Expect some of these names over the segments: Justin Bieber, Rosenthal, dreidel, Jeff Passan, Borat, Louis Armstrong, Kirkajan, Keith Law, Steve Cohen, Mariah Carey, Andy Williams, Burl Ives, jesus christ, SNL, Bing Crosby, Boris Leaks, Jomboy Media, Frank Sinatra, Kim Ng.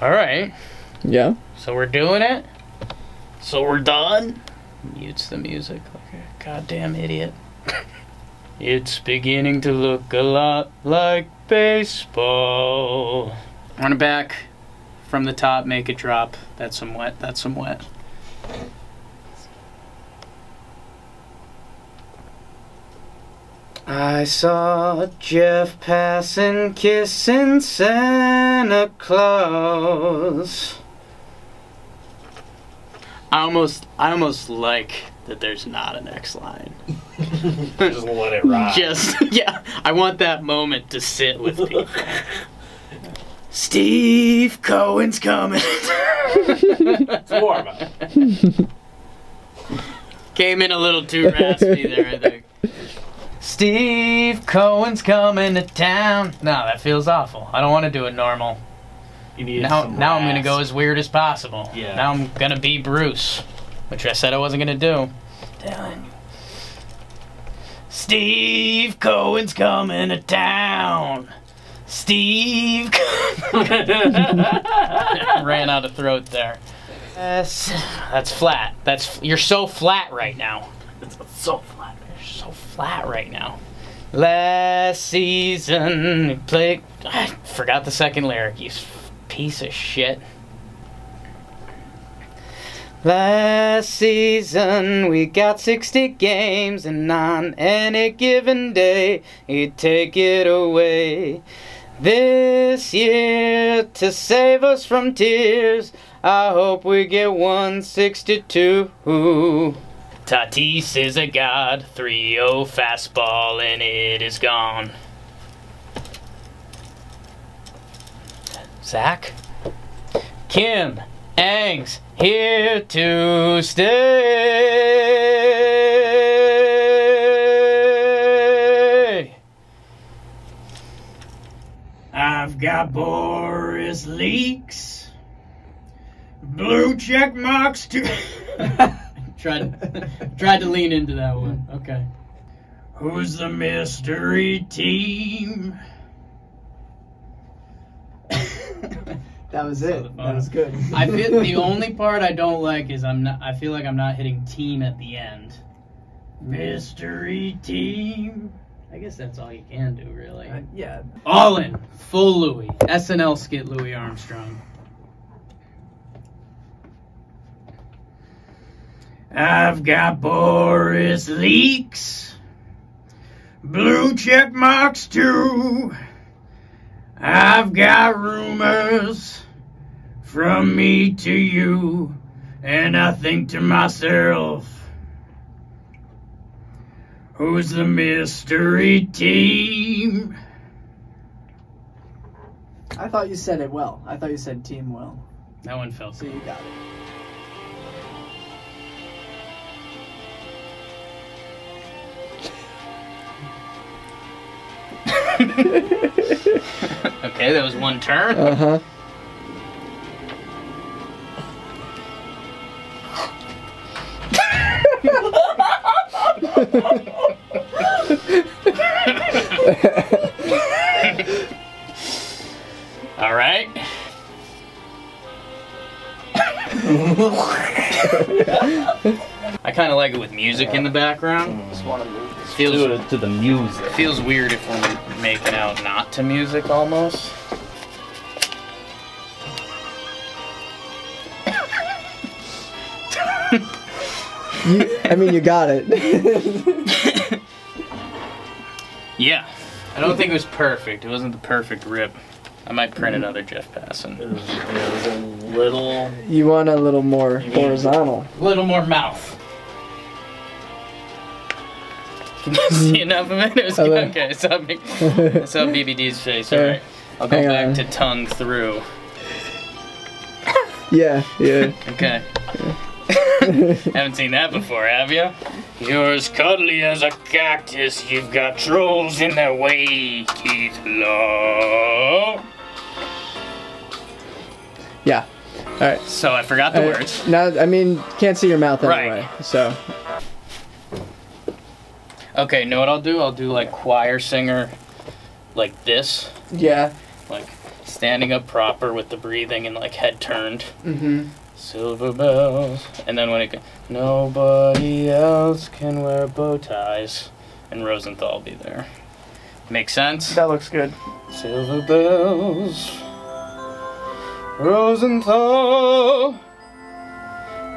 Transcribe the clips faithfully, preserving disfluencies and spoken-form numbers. All right. Yeah. So we're doing it. So we're done. Mutes the music like a goddamn idiot. It's beginning to look a lot like baseball. Run it back from the top, make it drop. That's some wet, that's some wet. I saw Jeff Passan kissing Santa Claus. I almost, I almost like that there's not a next line. Just let it ride. Just, yeah, I want that moment to sit with people. Steve Cohen's coming. It's warm up. Came in a little too raspy there, I think. Steve Cohen's coming to town. No, that feels awful. I don't want to do it normal. You need now now I'm going to go as weird as possible. Yeah. Now I'm going to be Bruce, which I said I wasn't going to do. Telling you. Steve Cohen's coming to town. Steve ran out of throat there. That's, that's flat. That's you're so flat right now. It's so flat. You're so flat right now. Last season, we played. I forgot the second lyric. You piece of shit. Last season, we got sixty games, and on any given day, he'd take it away. This year, to save us from tears, I hope we get one sixty-two. Tatis is a god, three oh fastball, and it is gone. Zach? Kim Ng's here to stay. I've got Boris Leaks, blue check marks to tried tried to lean into that one. Okay. Who's the mystery team? That was it. That was good. I feel the only part I don't like is I'm not. I feel like I'm not hitting team at the end. Mystery team. I guess that's all you can do, really. Uh, yeah. All in, full Louis. S N L skit Louis Armstrong. I've got Boris Leaks, blue check marks too. I've got rumors. From me to you, and I think to myself, who's the mystery team? I thought you said it well. I thought you said team well. That one felt so good. You got it. Okay, that was one turn. Uh-huh. All right. I kind of like it with music yeah. in the background. Just want to move. Feels do it to the music. Feels weird if we're making out not to music almost. You, I mean, you got it. Yeah. I don't think it was perfect. It wasn't the perfect rip. I might print another Jeff Passan. It was, it was a little... You want a little more horizontal. A little more mouth. Can you see enough of it? It was, okay, I saw, I saw B B D's face. All right. I'll go Hang back on. to tongue through. Yeah, yeah. Okay. Yeah. Haven't seen that before, have you? You're as cuddly as a cactus. You've got trolls in their way, Keith Law. Yeah. All right. So I forgot the uh, words. Now, I mean, can't see your mouth anyway. Right. So. Okay. Know what I'll do? I'll do like choir singer, like this. Yeah. Like standing up proper with the breathing and like head turned. Mm-hmm. Silver bells. And then when it goes, nobody else can wear bow ties. And Rosenthal be there. Make sense? That looks good. Silver bells. Rosenthal.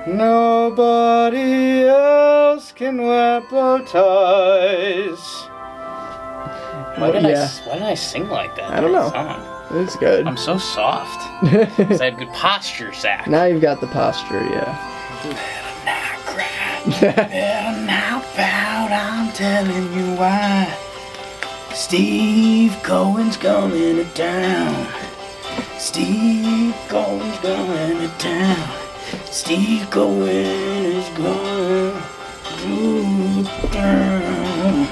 Nobody else can wear bow ties. Why did, yeah. I, why did I sing like that? I don't know. Song? It's good. I'm so soft. Because I had good posture, Zach. Now you've got the posture, yeah. Better not cry. Better not pout. I'm telling you why. Steve Cohen's going to town. Steve Cohen's going to town. Steve Cohen is going to town.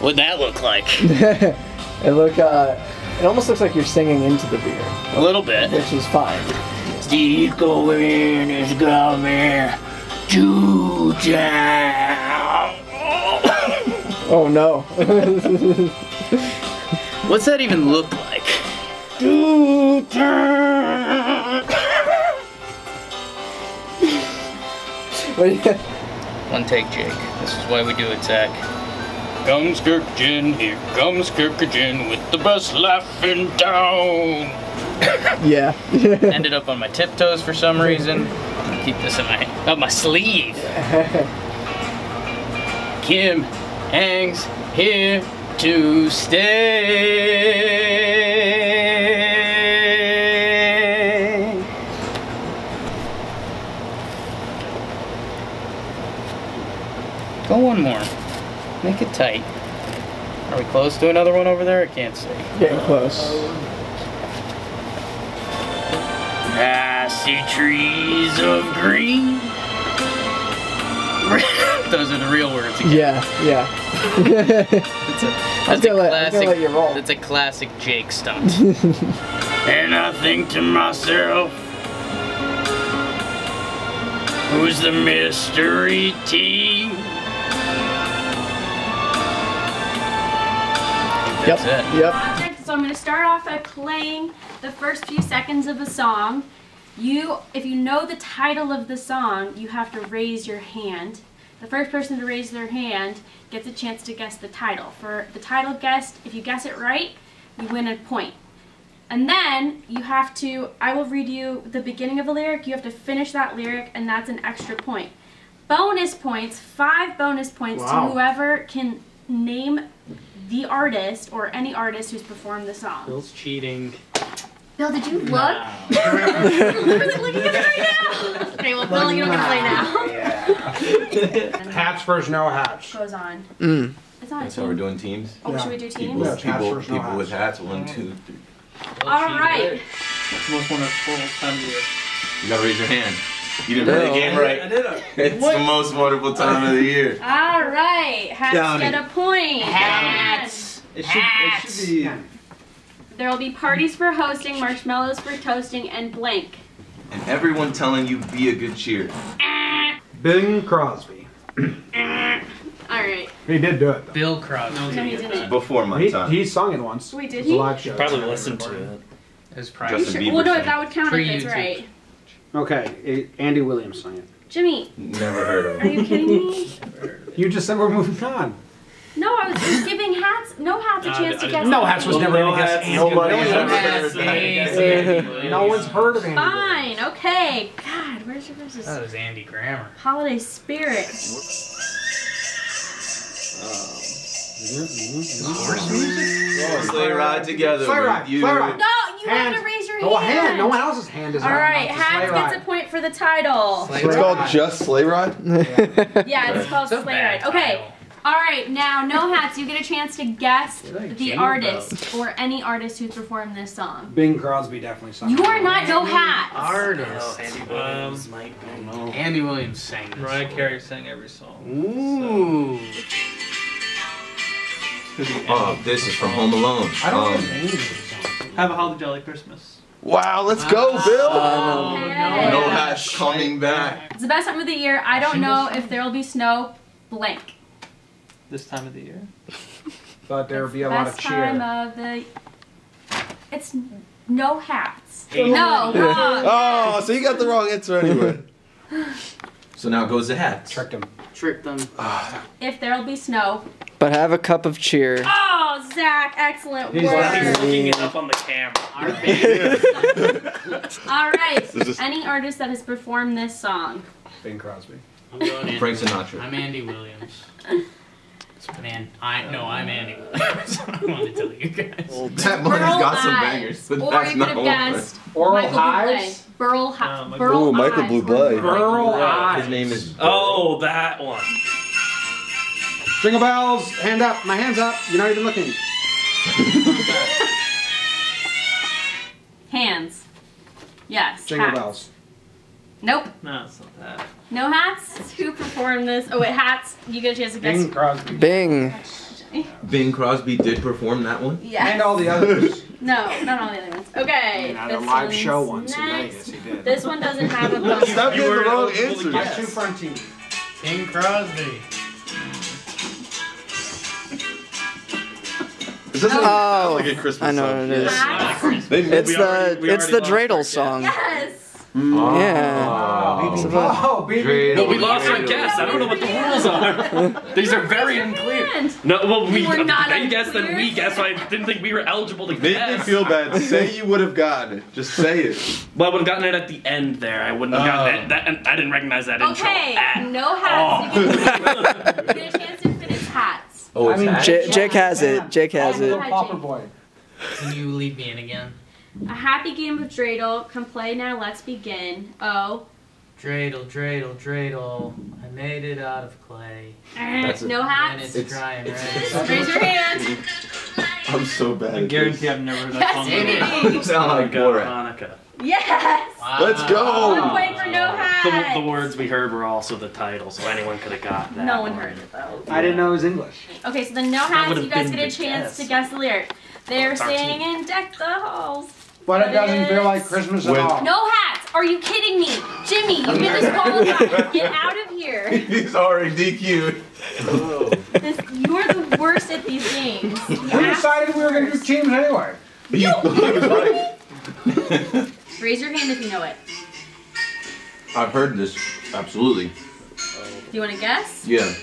What'd that look like? it look, uh, it almost looks like you're singing into the beer. A little bit. Which is fine. Steve Cohen is coming to town. Oh no. What's that even look like? To town. One take, Jake. This is why we do it, Zach. Here comes Kirkajan, here comes Kirkajan with the best laugh in town. Yeah. Ended up on my tiptoes for some reason. Keep this in my, up my sleeve. Kim Ng's here to stay. Go one more. Make it tight. Are we close to another one over there? I can't see. Getting close. I see trees of green. Those are the real words again. Yeah, yeah. that's a, that's a let, classic. Let you roll. That's a classic Jake stunt. And I think to myself, who's the mystery team? That's yep. It. Yep. Project, so I'm going to start off by playing the first few seconds of a song. You, if you know the title of the song, you have to raise your hand. The first person to raise their hand gets a chance to guess the title. For the title guessed, if you guess it right, you win a point. And then you have to, I will read you the beginning of a lyric. You have to finish that lyric, and that's an extra point. Bonus points, five bonus points wow. to whoever can name the artist or any artist who's performed the song. Bill's cheating. Bill, did you look? No. You're literally looking at it right now. Okay, well, Bill, you don't get to play now. Yeah. Hats versus no hats. Goes on. Mm. It's on. That's how we're doing teams. Oh, yeah. Should we do teams? Yeah, people people, people no with hats. hats. One, two, three. All, All right. right. That's the most wonderful time of the year. You gotta raise your hand. You didn't play the game right. I did it. It's what? The most wonderful time of the year. All right, hats Down get it. a point. Hats. It should, hats. It should be. Yeah. There will be parties for hosting, marshmallows for toasting, and blank. And everyone telling you be a good cheer. Bing Crosby. All right. He did do it though. Bill Crosby. No, he didn't. Before my he, time. He sung it once. We did. It was he? A live show. Probably listened to it. It was probably. Justin Bieber. Well, no, that would count if it's right. Okay, it, Andy Williams sang it. Jimmy. Never heard of him. Are you kidding me? You just said we're moving on. No, I was just giving hats, no hats a chance uh, to guess. No hats was never going to guess. Nobody has ever heard of. No one's heard of Andy Fine, Williams. Okay. God, where's your verses? That was Andy Grammer. Holiday Spirit. Uh, Horse music? Oh, sleigh ride together. Sleigh ride. You. Sleigh ride. No, you hand. have to raise your hand. Oh, a hand. No one else's hand is. All right, Hats gets ride. a point for the title. Sleigh it's ride. called just Sleigh Ride. Yeah, yeah it's called so Sleigh Ride. Okay. Title. All right, now no hats. You get a chance to guess like the artist though. or any artist who's performed this song. Bing Crosby definitely sang. You are not no hats. Artist. Andy Williams um, might be. No. Andy Williams sang. Mariah Carey sang every song. Ooh. So. Oh, this is from Home Alone. I don't um, Have a Holly Jolly Christmas. Wow, let's go, Bill! Oh, okay. No, no hats coming back. It's the best time of the year. I don't know if there will be snow blank. This time of the year? thought there would be a lot of cheer. Time of the, it's no hats. Eight. No. Yeah. Oh, so you got the wrong answer anyway. So now goes the hats. Tricked them. Tricked them. If there'll be snow. But have a cup of cheer. Oh, Zach, excellent He's work. He's looking it up on the camera. All right. All right. Is... Any artist that has performed this song? Bing Crosby. I'm going Frank Sinatra. I'm Andy Williams. Man, I no, I'm Andy Williams. I want to tell you guys. Well, that money's got Ives. Some bangers, but or that's not all. Burl Ives. Burl Ives. Uh, Burl Ooh, Michael Blue Blood. Burl Ives. His name is. Oh, that one. Jingle bells, hand up, my hand's up, you're not even looking. Hands. Yes. Jingle hats. Bells. Nope. No, it's not that. No hats? Who performed this? Oh, wait, hats. You get a chance to guess. Bing Crosby. Bing. Bing Crosby did perform that one? Yeah. And all the others. No, not all the other ones. Okay. At a live show once in Vegas, he did. This one doesn't have a bunch. Stop getting the wrong answer. My two front team. Bing Crosby. Is this oh, like, like a Christmas I know song? It is. Yes. It's the it's the dreidel song. Yes. Mm. Oh. Yeah. Oh, oh, oh baby. But we lost our guess. I don't know what the rules are. These are very unclear. No, well we, we not they guessed and we guessed, so I didn't think we were eligible to Made guess. Made me feel bad. Say you would have gotten it. Just say it. Well, I would have gotten it at the end there. I wouldn't have oh. gotten that. That I didn't recognize that okay. intro. Okay. No hats. Oh. You get a chance to finish hats. Oh, I mean, J Jake has yeah. it. Jake has it. Popper boy. Can you leave me in again? A happy game of dreidel. Come play now. Let's begin. Oh. Dreidel, dreidel, dreidel. I made it out of clay. That's no hats. It's, it's dry and red. Raise your hand. I'm so bad. I guarantee I've never heard that song. Sound like Borat. Yes. Wow. Let's go. One point for no hats. The, the words we heard were also the title, so anyone could have got that. No one heard it though. I didn't know it was English. Okay, so the no hats, you guys get a chance guess. to guess the lyric. They're oh, singing "Deck the Halls." But it doesn't feel like Christmas at all. No hats. Are you kidding me, Jimmy? You've been disqualified. Get out of here. He's already D Q'd. Oh. This, you're the worst at these games. We decided we were going to do teams anyway. You, you Raise your hand if you know it. I've heard this, absolutely. Do you want to guess? Yeah.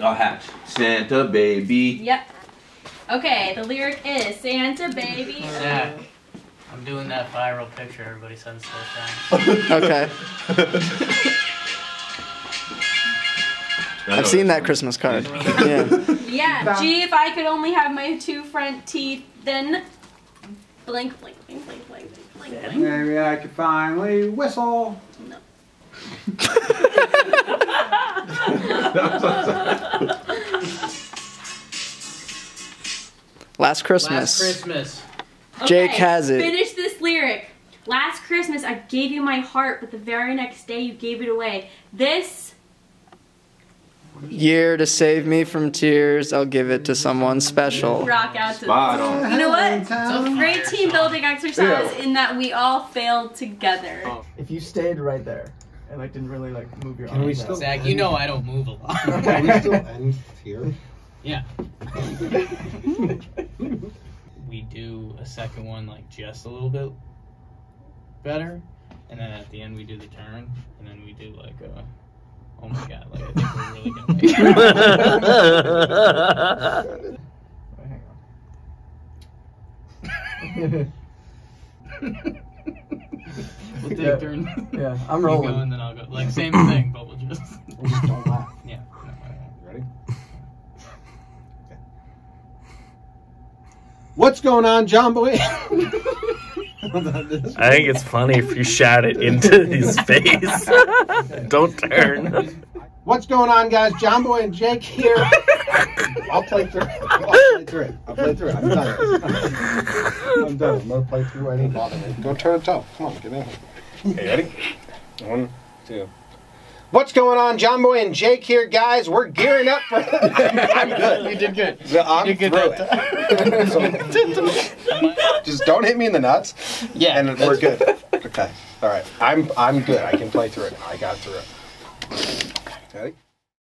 I'll have Santa Baby. Yep. Okay, the lyric is Santa Baby. Zach, I'm doing that viral picture everybody sends to us. Okay. I've seen that Christmas card. Yeah. Yeah, gee, if I could only have my two front teeth, then blink, blink, blink, blink, blink. Maybe I could finally whistle. No. Last Christmas. Last Christmas. Jake okay, has it. Finish this lyric. Last Christmas I gave you my heart, but the very next day you gave it away. This year to save me from tears, I'll give it to someone special. Rock out to them. You know what? It's a great team building exercise in that we all failed together. If you stayed right there and like didn't really like move your Can arms, Zach, end? You know I don't move a lot. Can we still end here? Yeah. We do a second one like just a little bit better, and then at the end we do the turn, and then we do like a. Oh my god, like, I think we're really gonna make it. Hang on. We'll take yeah. turns. Yeah, I'm rolling. You go and then I'll go. Like, same thing, but we'll just... We'll just don't laugh. Yeah. No, you ready? Okay. What's going on, Jomboy? I think it's funny if you shout it into his face. Don't turn. What's going on, guys? Jomboy and Jake here. I'll play through it. I'll play through it. I'll play through it. I'm done. I'm done. I'm going to play through. I didn't bother me. Go turn it up. Come on, get in here. Okay, ready? One, two. What's going on, Jomboy and Jake here, guys? We're gearing up for... I'm good. You did good. So I'm you did good. So, just don't hit me in the nuts. Yeah. And we're good. Okay. All right. I'm I'm good. I can play through it now. I got through it. Okay.